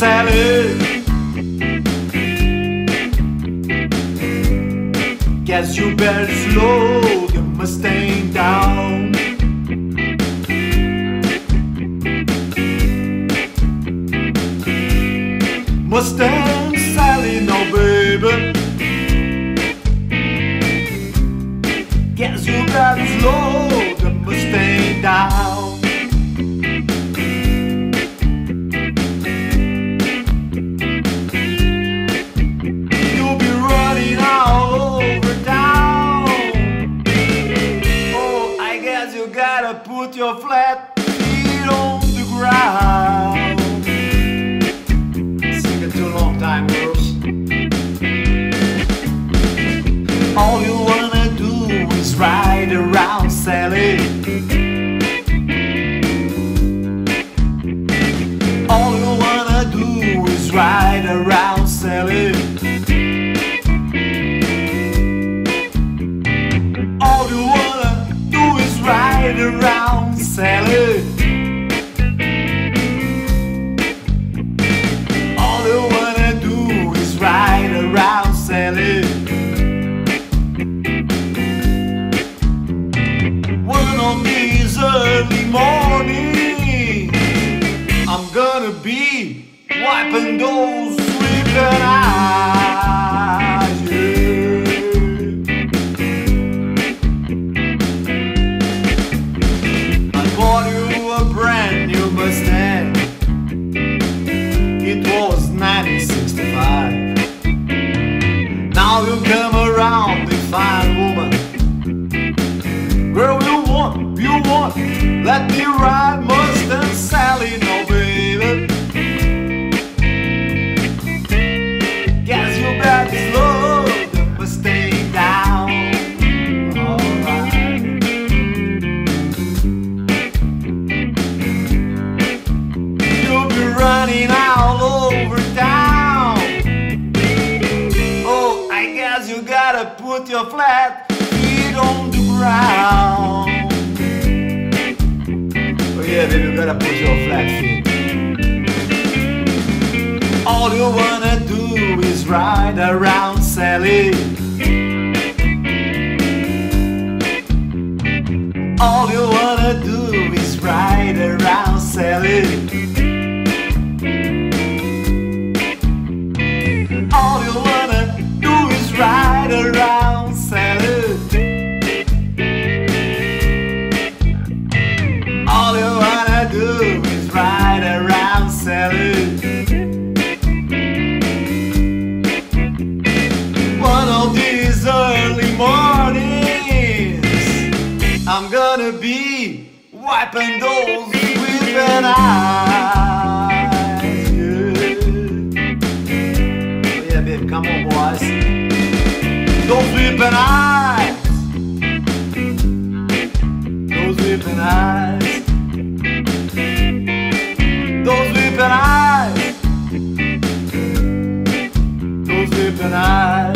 Sally. Guess you better slow your Mustang down. Mustang Sally, no baby. Guess you better slow your Mustang down. Gotta put your flat feet on the ground. Sing it too long time, girls. All you wanna do is ride around, Sally. All you wanna do is ride around, Sally. All you wanna do is ride around, Sally. All you wanna do is ride around, Sally. One of these early mornings, I'm gonna be wiping those sleeping eyes. Yeah. It was 1965. Now you come around with fine woman. Girl, you want, let me ride Mustang Sally, no baby. Guess you better slow the Mustang down. All right. You'll be running out. You gotta put your flat feet on the ground. Oh yeah, baby, you gotta put your flat feet. All you wanna do is ride around, Sally. All you wanna do is ride around, Sally. All you wanna ride around, Sally. All you wanna do is ride around, Sally. One of these early mornings, I'm gonna be wiping those weeping eyes. Yeah, yeah, babe, come on, boys. Those weeping eyes, those weeping eyes, those weeping eyes, those weeping eyes.